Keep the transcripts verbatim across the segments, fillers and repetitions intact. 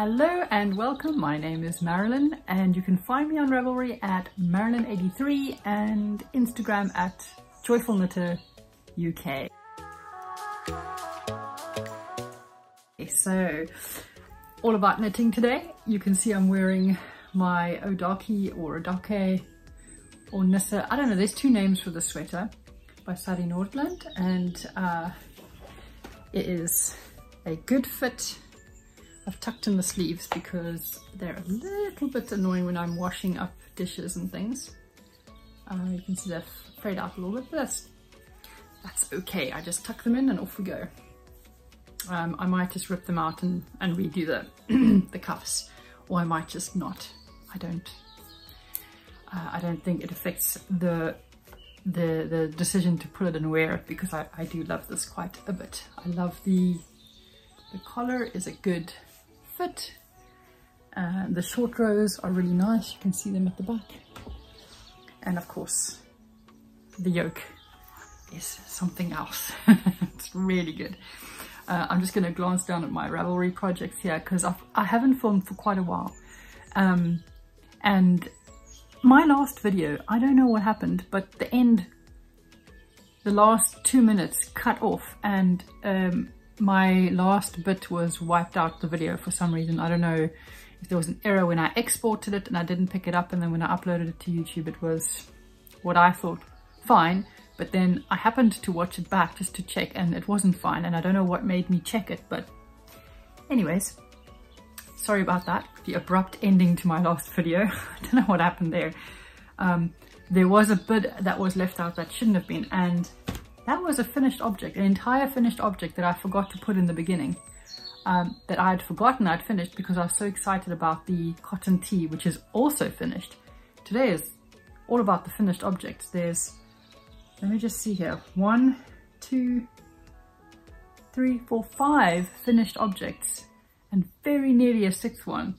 Hello and welcome, my name is Marilyn and you can find me on Ravelry at Marilyn eighty-three and Instagram at Joyful Knitter U K. So, all about knitting today. You can see I'm wearing my Odake or Odake or Nissa, I don't know, there's two names for the sweater, by Sally Nordland, and uh, it is a good fit. I've tucked in the sleeves because they're a little bit annoying when I'm washing up dishes and things. Uh, you can see they're frayed out a little bit, but that's, that's okay. I just tuck them in and off we go. Um, I might just rip them out and, and redo the, the cuffs, or I might just not. I don't, uh, I don't think it affects the, the, the decision to pull it and wear it, because I, I do love this quite a bit. I love the, the collar is a good fit. Uh, the short rows are really nice, you can see them at the back, and of course the yoke is something else. It's really good. uh, I'm just going to glance down at my Ravelry projects here because I haven't filmed for quite a while, um, and my last video, I don't know what happened, but the end the last two minutes cut off, and um, my last bit was wiped out the video for some reason. I don't know if there was an error when I exported it and I didn't pick it up, and then when I uploaded it to YouTube it was what I thought fine, but then I happened to watch it back just to check and it wasn't fine, and I don't know what made me check it, but anyways, sorry about that, the abrupt ending to my last video. I don't know what happened there. Um, there was a bit that was left out that shouldn't have been, and that was a finished object, an entire finished object that I forgot to put in the beginning, um, that I had forgotten I'd finished because I was so excited about the cotton tee, which is also finished. Today is all about the finished objects. There's, let me just see here, one, two, three, four, five finished objects, and very nearly a sixth one.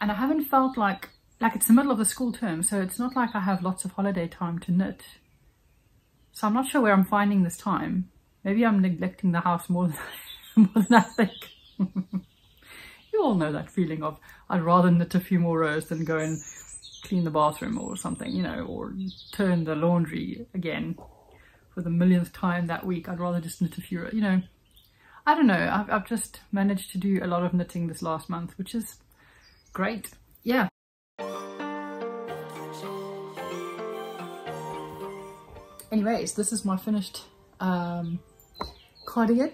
And I haven't felt like, like it's the middle of the school term, so it's not like I have lots of holiday time to knit. So I'm not sure where I'm finding this time. Maybe I'm neglecting the house more than, more than I think. You all know that feeling of, I'd rather knit a few more rows than go and clean the bathroom or something, you know, or turn the laundry again for the millionth time that week. I'd rather just knit a few, you know. I don't know, I've, I've just managed to do a lot of knitting this last month, which is great. Yeah. Anyways, this is my finished um, cardigan.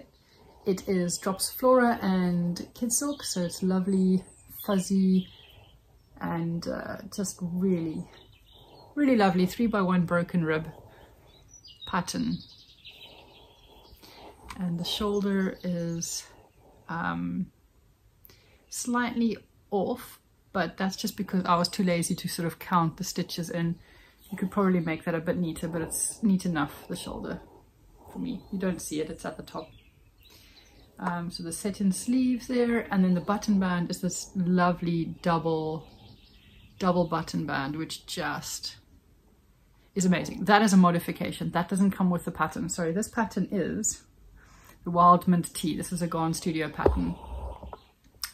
It is Drops Flora and Kid Silk, so it's lovely, fuzzy, and uh, just really, really lovely three by one broken rib pattern. And the shoulder is um, slightly off, but that's just because I was too lazy to sort of count the stitches in. You could probably make that a bit neater, but it's neat enough, the shoulder, for me. You don't see it, it's at the top. Um, so the satin sleeves there, and then the button band is this lovely double, double button band, which just is amazing. That is a modification. That doesn't come with the pattern. Sorry, this pattern is the Wild Mint Tea. This is a Garn Studio pattern,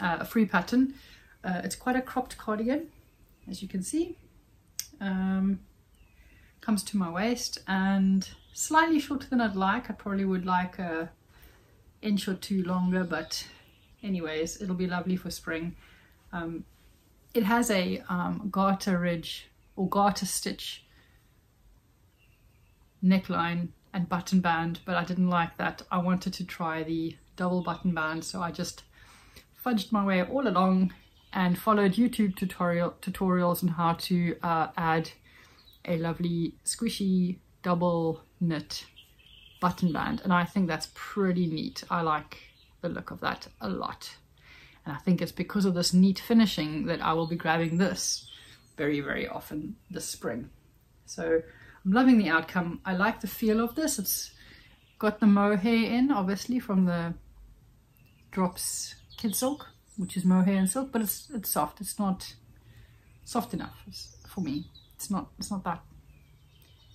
uh, a free pattern. Uh, it's quite a cropped cardigan, as you can see. Um, comes to my waist and slightly shorter than I'd like. I probably would like a inch or two longer, but anyways, it'll be lovely for spring. Um, it has a um, garter ridge or garter stitch neckline and button band, but I didn't like that. I wanted to try the double button band, so I just fudged my way all along and followed YouTube tutorial tutorials on how to uh, add a lovely squishy double knit button band, and I think that's pretty neat. I like the look of that a lot, and I think it's because of this neat finishing that I will be grabbing this very very often this spring. So I'm loving the outcome. I like the feel of this. It's got the mohair in, obviously, from the Drops Kid Silk, which is mohair and silk, but it's it's soft. It's not soft enough for me. It's not, it's not that,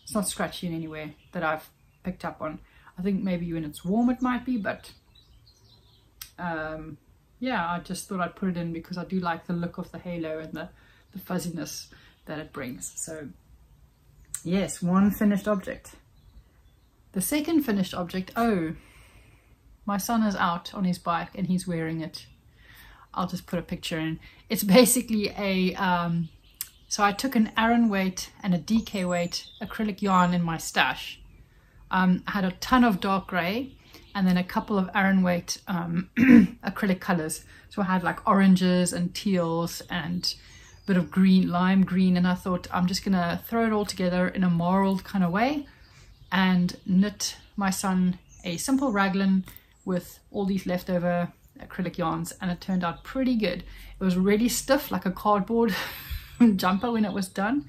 it's not scratchy in any way that I've picked up on. I think maybe when it's warm it might be, but um, yeah, I just thought I'd put it in because I do like the look of the halo and the, the fuzziness that it brings. So yes, one finished object. The second finished object, oh, my son is out on his bike and he's wearing it. I'll just put a picture in. It's basically a, um, so I took an Aran weight and a D K weight acrylic yarn in my stash. Um, I had a ton of dark grey and then a couple of Aran weight um, acrylic colours. So I had like oranges and teals and a bit of green, lime green. And I thought I'm just going to throw it all together in a marled kind of way and knit my son a simple raglan with all these leftover acrylic yarns, and it turned out pretty good. It was really stiff, like a cardboard jumper when it was done,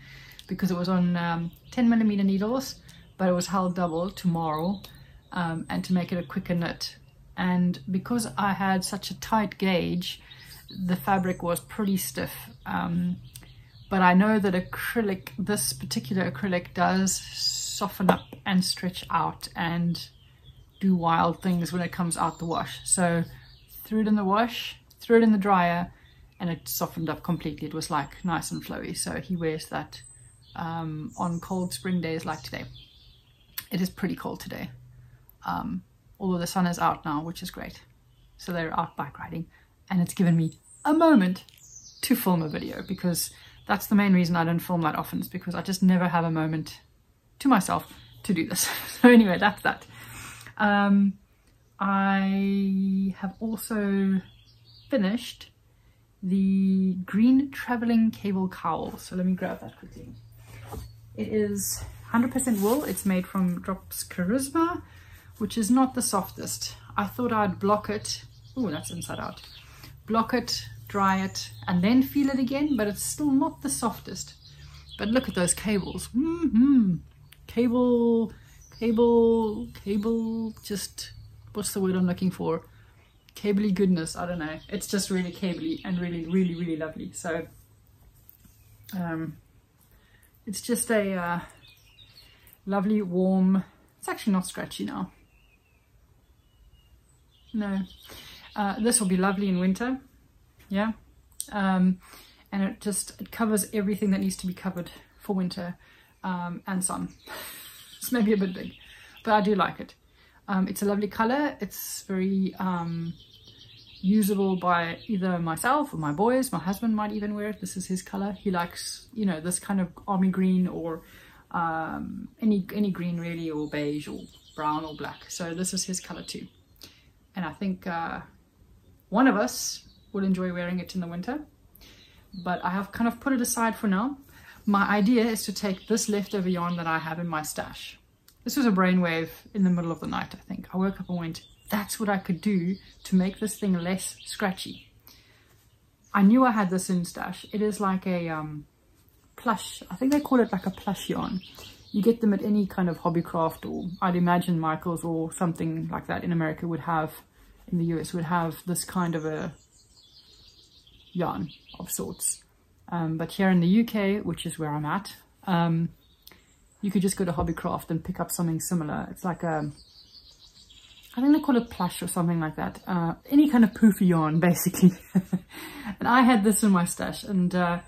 because it was on um, ten millimeter needles, but it was held double to marl um, and to make it a quicker knit. And because I had such a tight gauge, the fabric was pretty stiff, um, but I know that acrylic, this particular acrylic, does soften up and stretch out and do wild things when it comes out the wash. So threw it in the wash, threw it in the dryer, and it softened up completely. It was like nice and flowy. So he wears that um, on cold spring days like today. It is pretty cold today, um, although the sun is out now, which is great. So they're out bike riding, and it's given me a moment to film a video, because that's the main reason I don't film that often, is because I just never have a moment to myself to do this. So anyway, that's that. Um, I have also finished the green travelling cable cowl. So let me grab that quickly. It is one hundred percent wool. It's made from Drops Charisma, which is not the softest. I thought I'd block it. Oh, that's inside out. Block it, dry it, and then feel it again, but it's still not the softest. But look at those cables. Mm-hmm. Cable... Cable, cable, just, what's the word I'm looking for? Cably goodness, I don't know. It's just really cably and really, really, really lovely. So, um, it's just a uh, lovely, warm, it's actually not scratchy now. No, uh, this will be lovely in winter, yeah. Um, and it just, it covers everything that needs to be covered for winter um, and sun. It's maybe a bit big, but I do like it. Um, it's a lovely colour. It's very um, usable by either myself or my boys. My husband might even wear it. This is his colour. He likes, you know, this kind of army green or um, any, any green really, or beige or brown or black. So this is his colour too. And I think uh, one of us will enjoy wearing it in the winter. But I have kind of put it aside for now. My idea is to take this leftover yarn that I have in my stash. This was a brainwave in the middle of the night, I think. I woke up and went, that's what I could do to make this thing less scratchy. I knew I had this in stash. It is like a um, plush, I think they call it like a plush yarn. You get them at any kind of Hobbycraft, or I'd imagine Michael's or something like that in America would have, in the U S would have this kind of a yarn of sorts. Um, but here in the U K, which is where I'm at, um, you could just go to Hobbycraft and pick up something similar. It's like a, I think they call it plush or something like that. Uh, any kind of poofy yarn, basically. And I had this in my stash, and uh,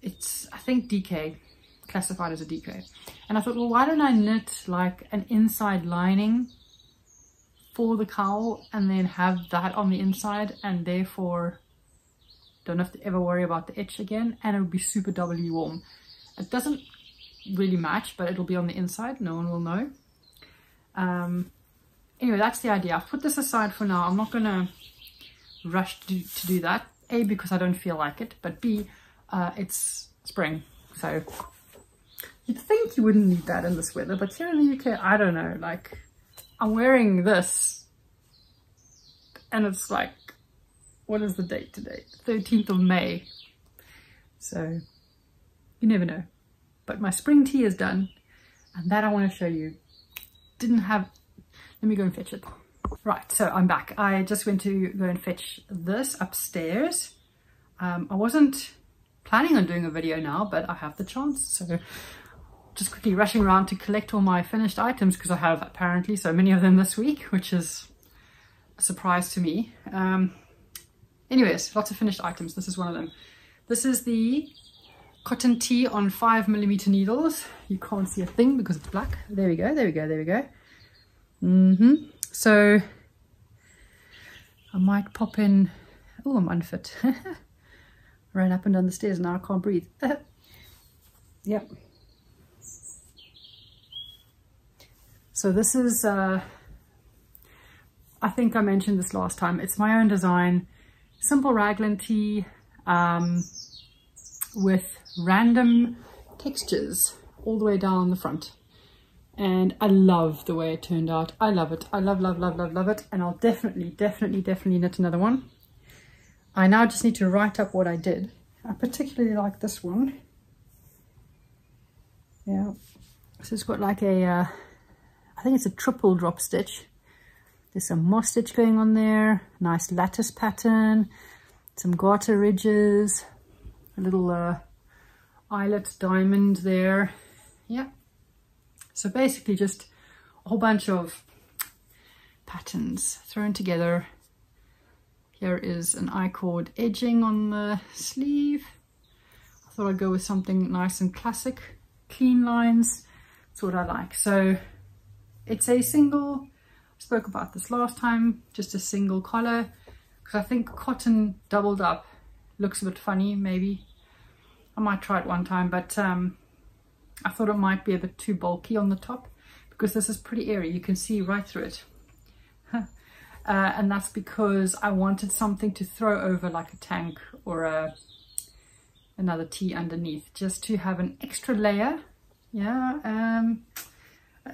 it's, I think, D K, classified as a D K. And I thought, well, why don't I knit like an inside lining for the cowl and then have that on the inside, and therefore don't have to ever worry about the itch again, and it will be super doubly warm. It doesn't really match, but it'll be on the inside. No one will know. Um, anyway, that's the idea. I've put this aside for now. I'm not going to rush to, to do that. A, because I don't feel like it, but B, uh, it's spring. So you'd think you wouldn't need that in this weather, but here in the U K, I don't know. Like, I'm wearing this, and it's like, what is the date today? thirteenth of May. So you never know. But my spring tea is done, and that I want to show you. Didn't have, let me go and fetch it. Right, so I'm back. I just went to go and fetch this upstairs. Um, I wasn't planning on doing a video now, but I have the chance. So just quickly rushing around to collect all my finished items, because I have apparently so many of them this week, which is a surprise to me. Um, Anyways, lots of finished items. This is one of them. This is the cotton tee on five millimeter needles. You can't see a thing because it's black. There we go, there we go, there we go. Mm-hmm. So I might pop in. Oh, I'm unfit. Ran up and down the stairs, now I can't breathe. Yep. So this is, uh, I think I mentioned this last time, it's my own design, simple raglan tee um, with random textures all the way down the front. And I love the way it turned out. I love it. I love, love, love, love, love it. And I'll definitely, definitely, definitely knit another one. I now just need to write up what I did. I particularly like this one. Yeah, so it's got like a... Uh, I think it's a triple drop stitch. There's some moss stitch going on there, nice lattice pattern, some garter ridges, a little uh, eyelet diamond there. Yeah, so basically just a whole bunch of patterns thrown together. Here is an I-cord edging on the sleeve. I thought I'd go with something nice and classic, clean lines. That's what I like. So it's a single, I spoke about this last time, just a single collar, because I think cotton doubled up looks a bit funny, maybe. I might try it one time, but um, I thought it might be a bit too bulky on the top, because this is pretty airy, you can see right through it. uh, and that's because I wanted something to throw over like a tank or a, another tee underneath, just to have an extra layer, yeah. Um,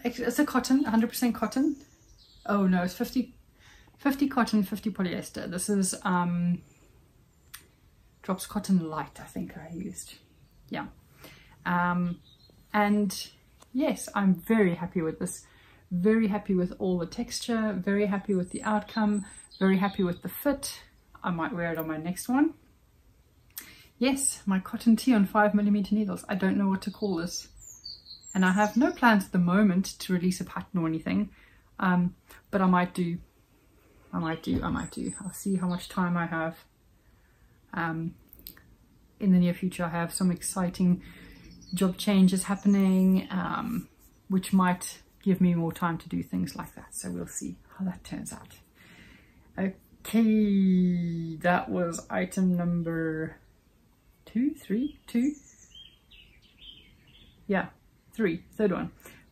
It's a cotton, one hundred percent cotton. Oh no, it's fifty, fifty cotton, fifty polyester. This is um, Drops Cotton Light, I think I used. Yeah. Um, and yes, I'm very happy with this. Very happy with all the texture. Very happy with the outcome. Very happy with the fit. I might wear it on my next one. Yes, my cotton tee on five millimeter needles. I don't know what to call this. And I have no plans at the moment to release a pattern or anything, um, but I might do, I might do, I might do. I'll see how much time I have. Um, in the near future, I have some exciting job changes happening, um, which might give me more time to do things like that. So we'll see how that turns out. Okay, that was item number two, three, two. Yeah. Three, third one.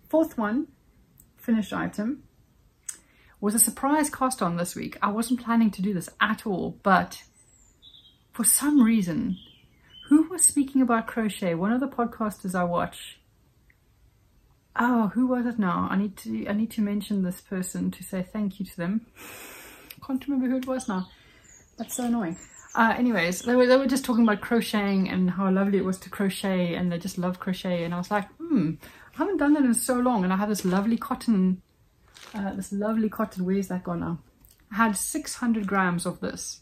Fourth one, finished item, was a surprise cast on this week. I wasn't planning to do this at all, but for some reason, who was speaking about crochet? One of the podcasters I watch. Oh, who was it now? I need to I need to mention this person to say thank you to them. Can't remember who it was now. That's so annoying. Uh, anyways, they were, they were just talking about crocheting and how lovely it was to crochet, and they just love crochet. And I was like, hmm, I haven't done that in so long. And I have this lovely cotton, uh, this lovely cotton, where's that gone now? I had six hundred grams of this.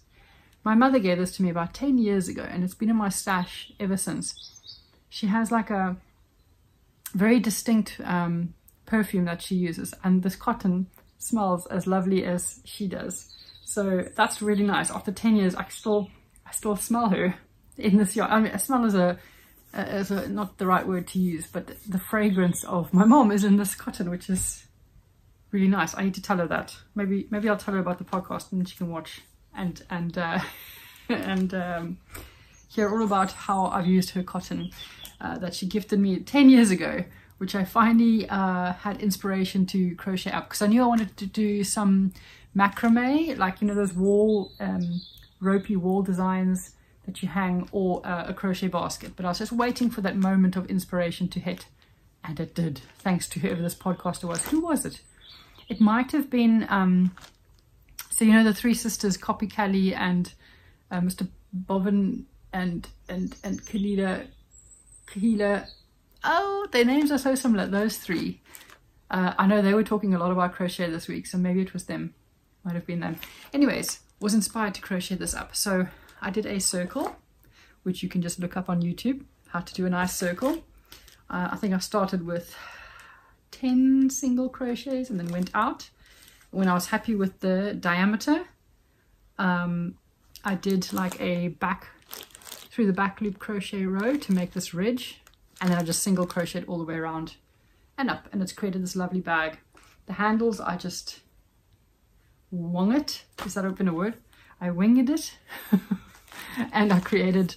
My mother gave this to me about ten years ago, and it's been in my stash ever since. She has like a very distinct um, perfume that she uses, and this cotton smells as lovely as she does. So that's really nice. After ten years, I still, I still smell her in this yard. I mean, I smell is a, is a, not the right word to use, but the, the fragrance of my mom is in this cotton, which is really nice. I need to tell her that. Maybe, maybe I'll tell her about the podcast, and she can watch and, and, uh, and um, hear all about how I've used her cotton uh, that she gifted me ten years ago, which I finally uh, had inspiration to crochet up, because I knew I wanted to do some macrame, like, you know, those wall, um, ropey wall designs that you hang, or uh, a crochet basket. But I was just waiting for that moment of inspiration to hit, and it did, thanks to whoever this podcaster was. Who was it? It might have been, um, so you know the three sisters, Copy Callie and uh, Mister Bobbin and, and, and Kalila, Kahila. Oh, their names are so similar, those three. Uh, I know they were talking a lot about crochet this week, so maybe it was them. Might have been them. Anyways, was inspired to crochet this up. So I did a circle, which you can just look up on YouTube, how to do a nice circle. Uh, I think I started with ten single crochets and then went out. When I was happy with the diameter, um, I did like a back through the back loop crochet row to make this ridge, and then I just single crocheted all the way around and up, and it's created this lovely bag. The handles, I just wung it. Is that open a word? I winged it. And I created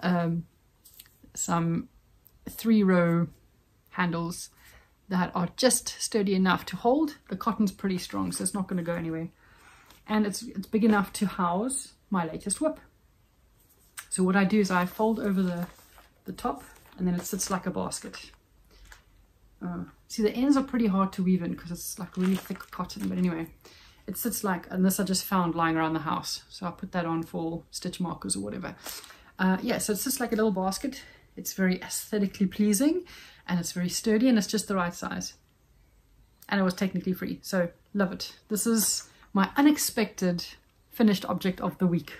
um, some three row handles that are just sturdy enough to hold. The cotton's pretty strong, so it's not going to go anywhere. And it's, it's big enough to house my latest whip. So what I do is I fold over the, the top, and then it sits like a basket. Uh, see, the ends are pretty hard to weave in because it's like really thick cotton, but anyway, it sits like, and this I just found lying around the house, so I'll put that on for stitch markers or whatever. Uh, yeah, so it's just like a little basket. It's very aesthetically pleasing, and it's very sturdy, and it's just the right size, and it was technically free, so love it. This is my unexpected finished object of the week.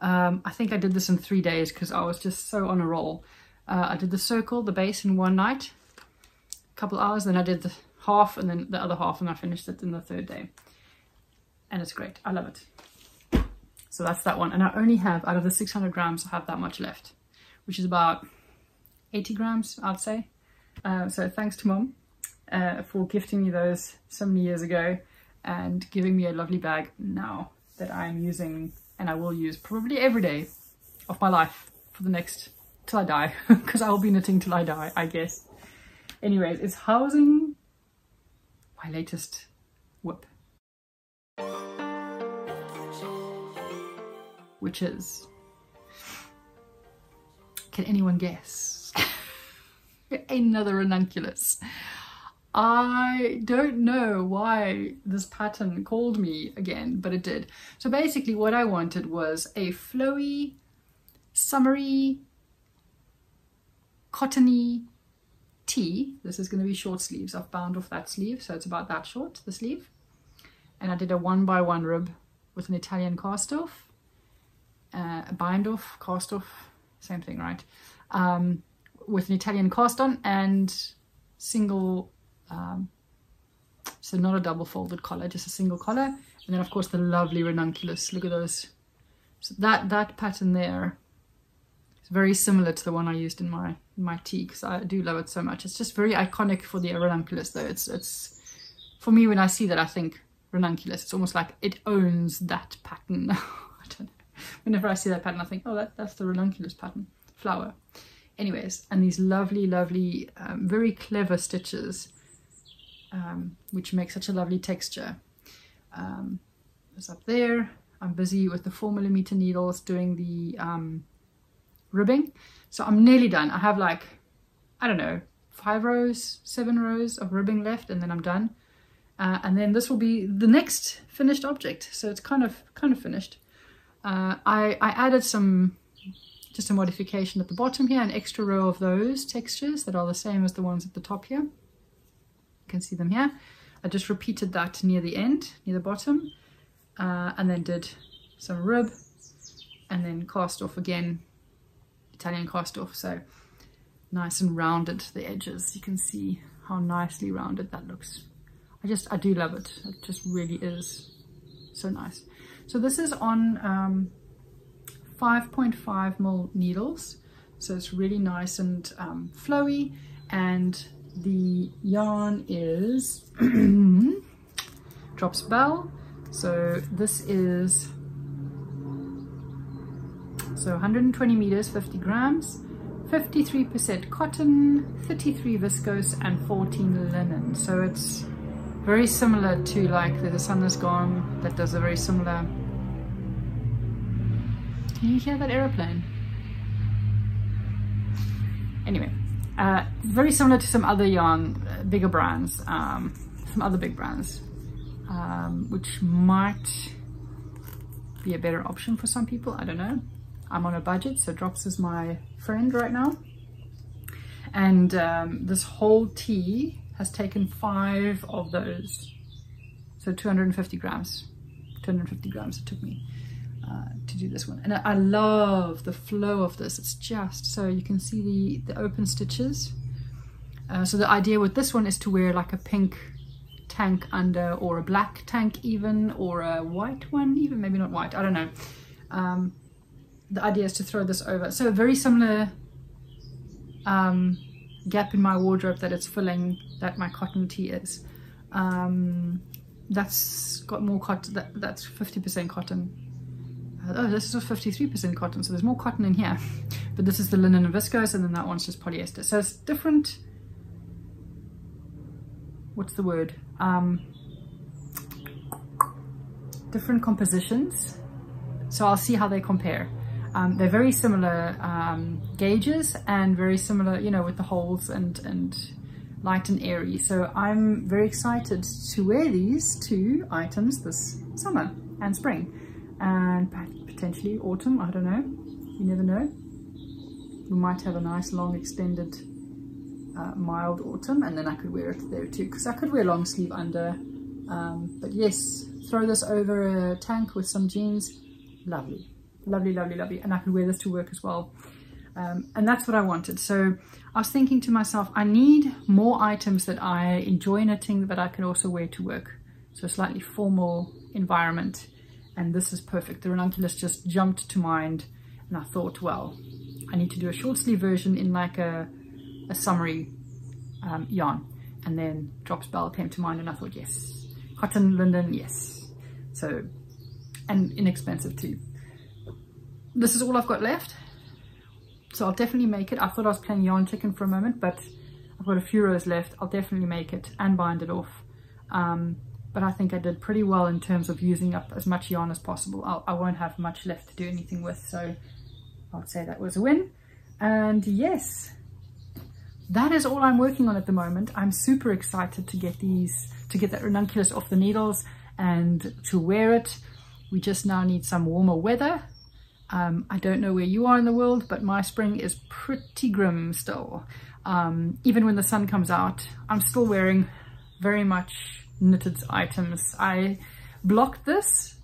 um, I think I did this in three days because I was just so on a roll. uh, I did the circle, the base, in one night, couple hours, then I did the half, and then the other half, and I finished it in the third day, and it's great. I love it. So that's that one, and I only have, out of the six hundred grams, I have that much left, which is about eighty grams, I'd say. Uh, so thanks to Mom uh, for gifting me those so many years ago and giving me a lovely bag now that I'm using, and I will use probably every day of my life for the next, till I die, because I will be knitting till I die, I guess. Anyways, it's housing my latest whip, which is, can anyone guess? Another ranunculus. I don't know why this pattern called me again, but it did. So basically what I wanted was a flowy, summery, cottony tee. This is going to be short sleeves. I've bound off that sleeve, so it's about that short, the sleeve. And I did a one by one rib with an Italian cast off, uh, a bind off, cast off, same thing, right? Um, with an Italian cast on and single, um, so not a double folded collar, just a single collar. And then of course the lovely ranunculus. Look at those. So that that pattern there. Very similar to the one I used in my in my tee, because I do love it so much. It's just very iconic for the ranunculus, though. It's it's for me, when I see that, I think ranunculus. It's almost like it owns that pattern. I don't know. Whenever I see that pattern, I think, oh, that that's the ranunculus pattern flower. Anyways, and these lovely, lovely, um, very clever stitches, um, which make such a lovely texture. Um, it's up there. I'm busy with the four millimeter needles doing the. Um, ribbing, so I'm nearly done. I have like, I don't know, five rows, seven rows of ribbing left, and then I'm done. Uh, and then this will be the next finished object, so it's kind of kind of finished. Uh, I, I added some, just a modification at the bottom here, an extra row of those textures that are the same as the ones at the top here. You can see them here. I just repeated that near the end, near the bottom, uh, and then did some rib, and then cast off again, Italian cast off, so nice and rounded the edges. You can see how nicely rounded that looks. I just, I do love it. It just really is so nice. So this is on um, five point five mil needles, so it's really nice and um, flowy, and the yarn is Drops Bell. So this is So one hundred twenty meters, fifty grams, fifty-three percent cotton, thirty-three viscose, and fourteen linen. So it's very similar to like the, the Sun Is Gone, that does a very similar. Can you hear that aeroplane? Anyway, uh, very similar to some other yarn, uh, bigger brands, um, some other big brands, um, which might be a better option for some people. I don't know. I'm on a budget, so Drops is my friend right now. And um, this whole tee has taken five of those. So two hundred fifty grams, two hundred fifty grams it took me uh, to do this one. And I love the flow of this. It's just, so you can see the, the open stitches. Uh, so the idea with this one is to wear like a pink tank under, or a black tank even, or a white one even, maybe not white, I don't know. um, the idea is to throw this over. So a very similar um, gap in my wardrobe that it's filling, that my cotton tee is. Um, that's got more cotton, that, that's fifty percent cotton. Oh, this is fifty-three percent cotton, so there's more cotton in here. But this is the linen and viscose, and then that one's just polyester. So it's different, what's the word? Um, different compositions. So I'll see how they compare. Um, they're very similar um, gauges and very similar, you know, with the holes and, and light and airy. So I'm very excited to wear these two items this summer and spring. And potentially autumn, I don't know, you never know. We might have a nice long extended uh, mild autumn, and then I could wear it there too, because I could wear long sleeve under. Um, but yes, throw this over a tank with some jeans, lovely, lovely, lovely, lovely. And I could wear this to work as well. Um, and that's what I wanted. So I was thinking to myself, I need more items that I enjoy knitting that I can also wear to work. So a slightly formal environment. And this is perfect. The Ranunculus just jumped to mind, and I thought, well, I need to do a short sleeve version in like a, a summery um, yarn. And then Drops Bell came to mind, and I thought, yes, cotton, linen, yes. So, and inexpensive too. This is all I've got left, so I'll definitely make it. I thought I was playing yarn chicken for a moment, but I've got a few rows left. I'll definitely make it and bind it off. Um, But I think I did pretty well in terms of using up as much yarn as possible. I'll, I won't have much left to do anything with, so I'd say that was a win. And yes, that is all I'm working on at the moment. I'm super excited to get these, to get that Ranunculus off the needles and to wear it. We just now need some warmer weather. Um, I don't know where you are in the world, but my spring is pretty grim still. Um, even when the sun comes out, I'm still wearing very much knitted items. I blocked this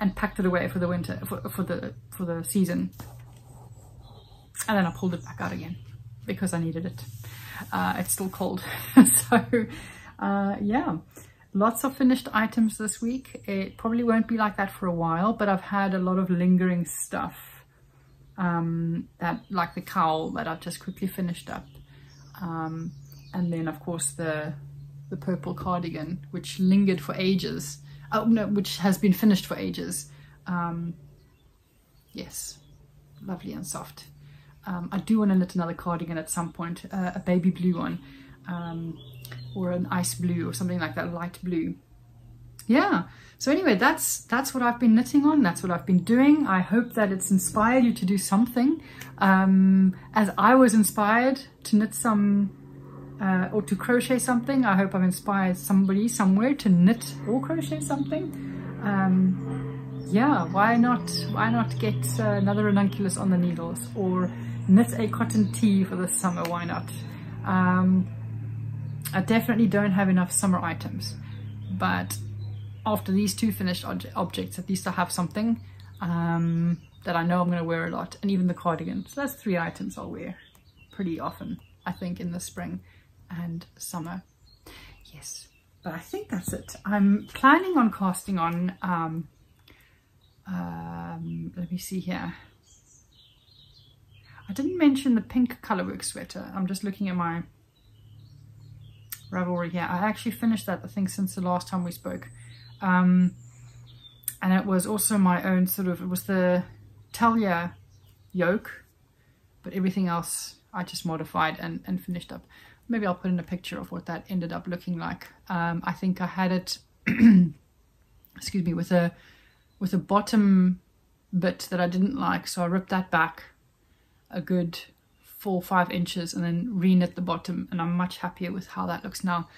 and packed it away for the winter, for, for the for the season, and then I pulled it back out again because I needed it. Uh, it's still cold. So uh, yeah, lots of finished items this week. It probably won't be like that for a while, but I've had a lot of lingering stuff, um, that like the cowl that I've just quickly finished up, um, and then of course the the purple cardigan, which lingered for ages. Oh no, which has been finished for ages. Um, yes, lovely and soft. Um, I do want to knit another cardigan at some point, uh, a baby blue one, um, or an ice blue or something like that, light blue. Yeah, so anyway, that's that's what I've been knitting on, that's what I've been doing. I hope that it's inspired you to do something, um, as I was inspired to knit some Uh, or to crochet something. I hope I've inspired somebody somewhere to knit or crochet something. Um, yeah, why not? Why not get uh, another Ranunculus on the needles, or knit a cotton tee for the summer? Why not? Um, I definitely don't have enough summer items, but after these two finished ob objects, at least I have something um, that I know I'm going to wear a lot, and even the cardigan. So that's three items I'll wear pretty often, I think, in the spring and summer. Yes, but I think that's it. I'm planning on casting on, um, um, let me see here. I didn't mention the pink colorwork sweater. I'm just looking at my Ravelry here. I actually finished that, I think, since the last time we spoke. Um, and it was also my own sort of, it was the Talia yoke, but everything else I just modified and, and finished up. Maybe I'll put in a picture of what that ended up looking like. Um, I think I had it, excuse me, with a with a bottom bit that I didn't like, so I ripped that back a good four or five inches and then re-knit the bottom, and I'm much happier with how that looks now.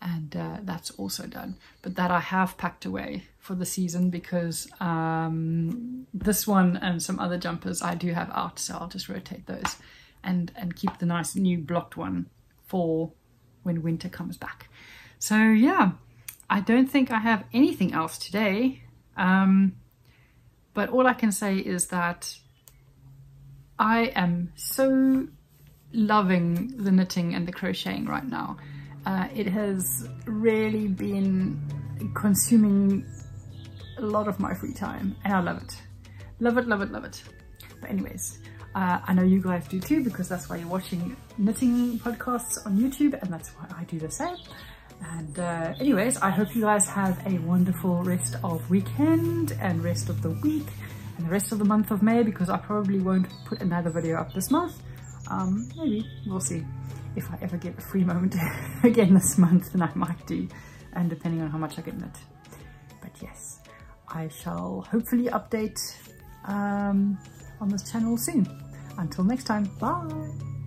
And uh, that's also done. But that I have packed away for the season, because um, this one and some other jumpers I do have out, so I'll just rotate those and, and keep the nice new blocked one for when winter comes back. So yeah, I don't think I have anything else today, um, but all I can say is that I am so loving the knitting and the crocheting right now. Uh, it has really been consuming a lot of my free time, and I love it. Love it, love it, love it. But anyways, uh, I know you guys do too, because that's why you're watching knitting podcasts on YouTube, and that's why I do the same. And uh, anyways, I hope you guys have a wonderful rest of weekend and rest of the week and the rest of the month of May, because I probably won't put another video up this month. Um, maybe, we'll see. If I ever get a free moment again this month, then I might do, and depending on how much I can knit. But yes, I shall hopefully update um, on this channel soon. Until next time, bye!